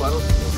final.